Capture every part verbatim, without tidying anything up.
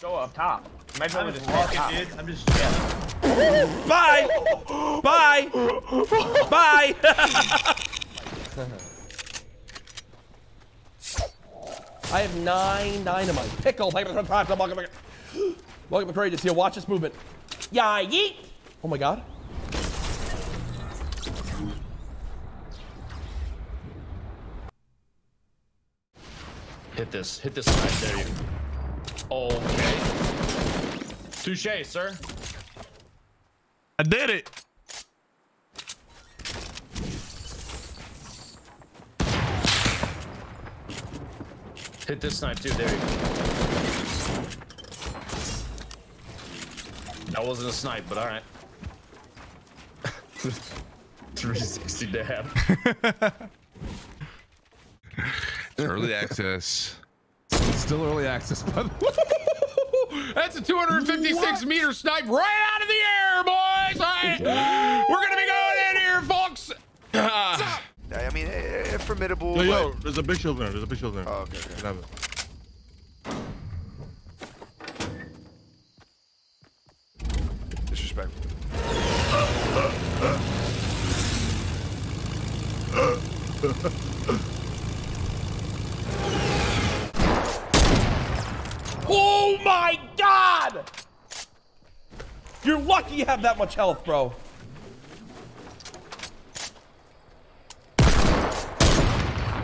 Go up top. Might be able to just walking, dude. I'm just. Yeah. Bye. Bye. Bye. I have nine dynamite. Pickle. Welcome to Prairie to see. Watch this movement. Yeah, yeet. Oh my god. Hit this. Hit this right there. You. Okay. Touche, sir. I did it. Hit this snipe too. There you go. That wasn't a snipe, but all right. three sixty dab. Early access. Still early access, by the way. That's a two hundred fifty-six what? Meter snipe right out of the air, boys. All right. Yeah. We're going to be going in here, folks. What's up? I mean, eh, formidable. Yo, yo, there's a big shield there. There's a big shield there. Oh, okay. okay. Grab it. Disrespectful. Uh, uh, uh. Uh, uh. Oh my god! You're lucky you have that much health, bro.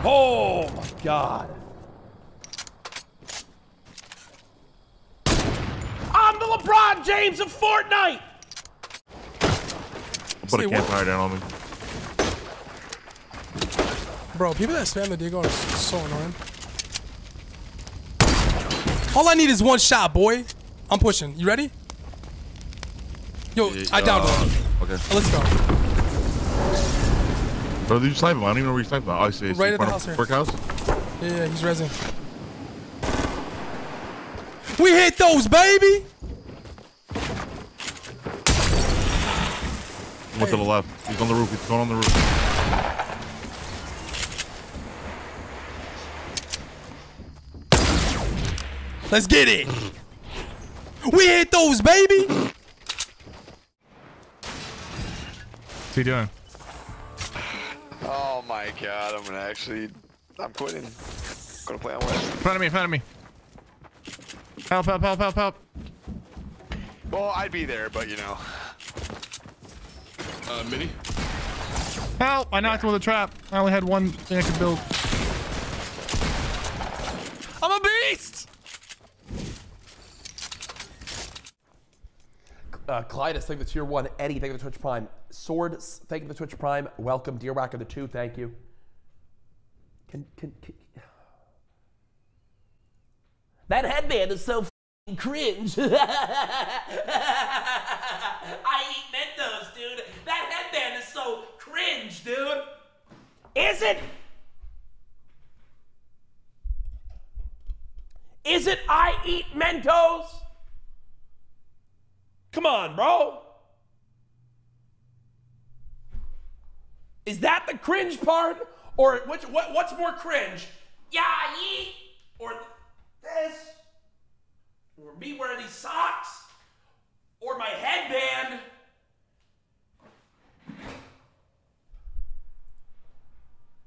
Oh my god. I'm the LeBron James of Fortnite! I'll put a campfire down on me. Bro, people that spam the dig are so annoying. All I need is one shot, boy. I'm pushing. You ready? Yo, yeah, I downed uh, one. Okay. Oh, let's go. Bro, did you snipe him? I don't even know where you sniped him. Oh, I see. Right see, at the house here. Brick house? Yeah, yeah, he's rezzing. We hit those, baby! Hey. Look to the left. He's on the roof. He's going on the roof. Let's get it. We hit those, baby. What's he doing? Oh my god, I'm gonna actually, I'm quitting. I'm gonna play on West. In front of me, in front of me. Help, help, help, help, help. Well, I'd be there, but you know. Uh, mini. Help, I knocked yeah. him with a trap. I only had one thing I could build. I'm a beast. Uh, Clytus, thank you for the tier one. Eddie, thank you for the Twitch Prime. Swords, thank you for the Twitch Prime. Welcome, Deer Whacker the two, thank you. Can, can, can. That headband is so f***ing cringe. I eat Mentos, dude. That headband is so cringe, dude. Is it? Is it I eat Mentos? Come on, bro. Is that the cringe part? Or which, what, what's more cringe? Yeah, yeet. Or this. Or me wearing these socks. Or my headband.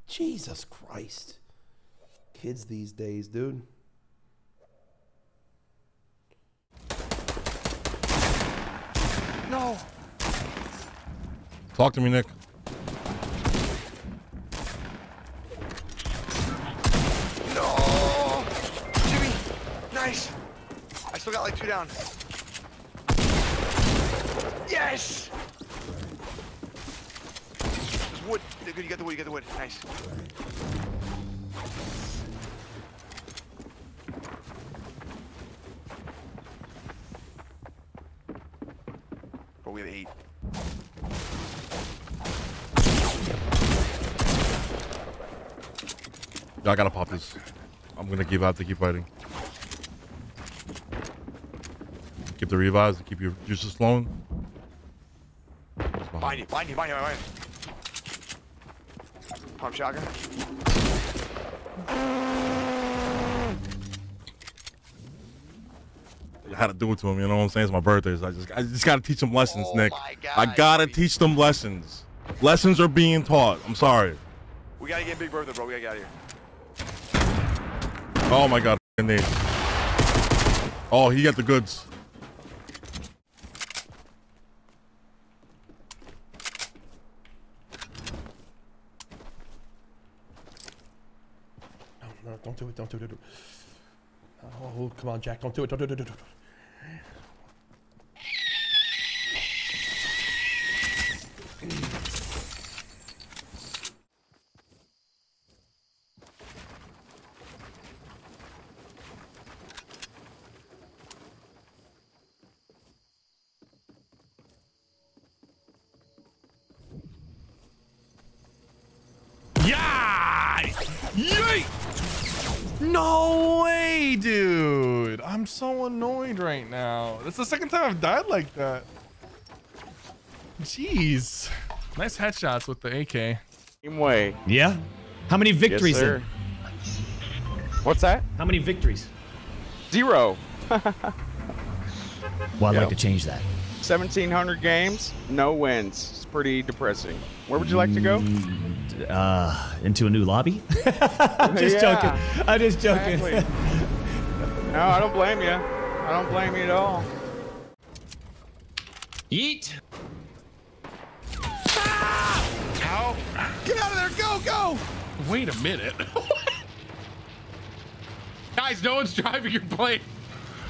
Jesus Christ. Kids these days, dude. No. Talk to me, Nick. No. Jimmy. Nice. I still got like two down. Yes. There's wood. You got the wood. You got the wood. Nice. With eight. I gotta pop this. I'm gonna give out to keep fighting. Keep the revives to keep your juices flowing. Behind you, behind you, behind you, behind you. Pump shotgun. how to do it to him. You know what I'm saying? It's my birthday. So I just I just gotta teach them lessons, oh Nick. I gotta teach them lessons. Lessons are being taught. I'm sorry. We gotta get Big Bertha, bro. We gotta get out of here. Oh my God, Nate. Oh, he got the goods. No, no, don't do it. Don't do it. Do it. Oh, come on, Jack. Don't do it. Don't do it. Don't do it. Don't do it. Yeah! Yeet! No way, dude! I'm so annoyed right now. That's the second time I've died like that. Jeez. Nice headshots with the A K. Same way. Yeah? How many victories? Yes, sir. What's that? How many victories? Zero. Well, I'd yeah. like to change that. seventeen hundred games, no wins. It's pretty depressing. Where would you like to go? Uh, into a new lobby? I'm just yeah. joking. I'm just joking. Exactly. No, I don't blame you. I don't blame you at all. Yeet. Ah! Ow. Get out of there. Go, go. Wait a minute. Guys, no one's driving your plane.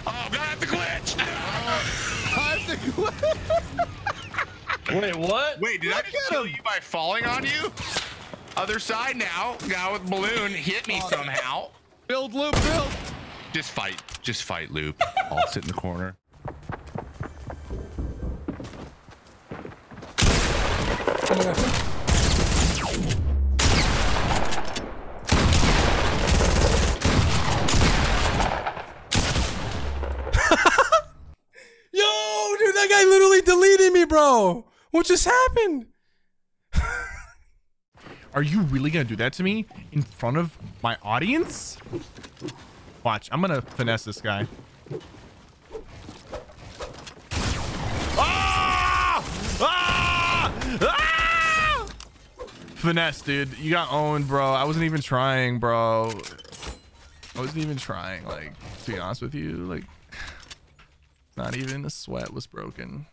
Oh, I'm gonna have to glitch. Oh, I have to glitch. Wait, what? Wait, did Look I just kill you by falling on you? Other side now. Guy with balloon hit me oh, somehow. Build loop, build. Just fight. Just fight, Loop. I'll sit in the corner. Yo, dude, that guy literally deleted me, bro. What just happened? Are you really gonna do that to me in front of my audience? Watch, I'm gonna finesse this guy. Ah! Ah! Ah! Finesse, dude. You got owned, bro. I wasn't even trying, bro. I wasn't even trying, like, to be honest with you. Like, not even a sweat was broken.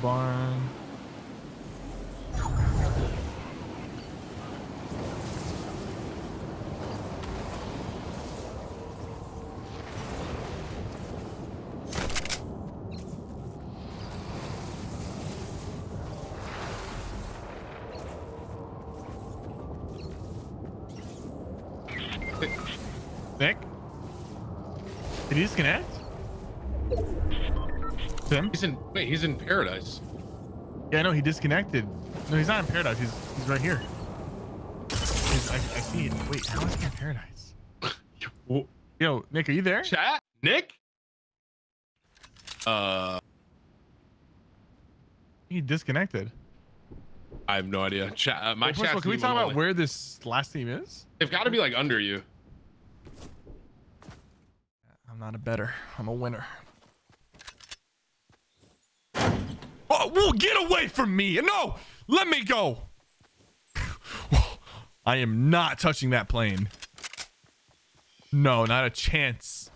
Barn. Nick? Did he disconnect? Him? He's in, wait, he's in paradise. Yeah, I know he disconnected. No, he's not in paradise. He's he's right here. He's, I, I see it. Wait, how is he in paradise? Yo, Nick, are you there? Chat, Nick. Uh, he disconnected. I have no idea. Chat, uh, my well, chat. Can we talk about only. where this last team is? They've got to be like under you. I'm not a better. I'm a winner. Oh, well, get away from me. No, let me go. I am not touching that plane. No, not a chance.